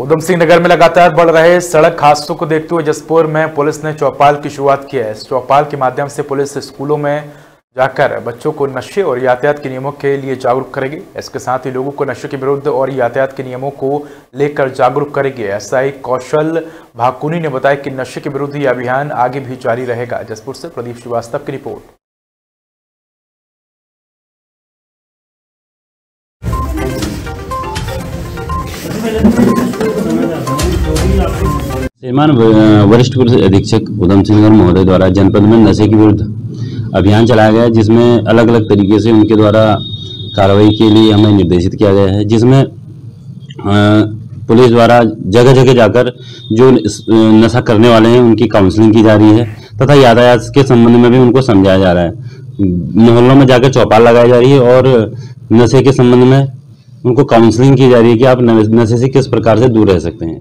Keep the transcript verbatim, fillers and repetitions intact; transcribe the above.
ऊधम सिंह नगर में लगातार बढ़ रहे सड़क हादसों को देखते हुए जसपुर में पुलिस ने चौपाल की शुरुआत की है। इस चौपाल के माध्यम से पुलिस स्कूलों में जाकर बच्चों को नशे और यातायात के नियमों के लिए जागरूक करेगी। इसके साथ ही लोगों को नशे के विरुद्ध और यातायात के नियमों को लेकर जागरूक करेगी। एसआई कौशल भाकुनी ने बताया कि नशे के विरुद्ध यह अभियान आगे भी जारी रहेगा। जसपुर से प्रदीप श्रीवास्तव की रिपोर्ट। श्रीमान वरिष्ठ पुलिस अधीक्षक ऊधम सिंह नगर महोदय द्वारा जनपद में नशे के विरुद्ध अभियान चलाया गया है, जिसमें अलग अलग तरीके से उनके द्वारा कार्रवाई के लिए हमें निर्देशित किया गया है, जिसमें पुलिस द्वारा जगह जगह जाकर जो नशा करने वाले हैं उनकी काउंसलिंग की जा रही है तथा यातायात के संबंध में भी उनको समझाया जा रहा है। मोहल्लों में जाकर चौपाल लगाई जा रही है और नशे के संबंध में उनको काउंसलिंग की जा रही है कि आप नशे से किस प्रकार से दूर रह सकते हैं।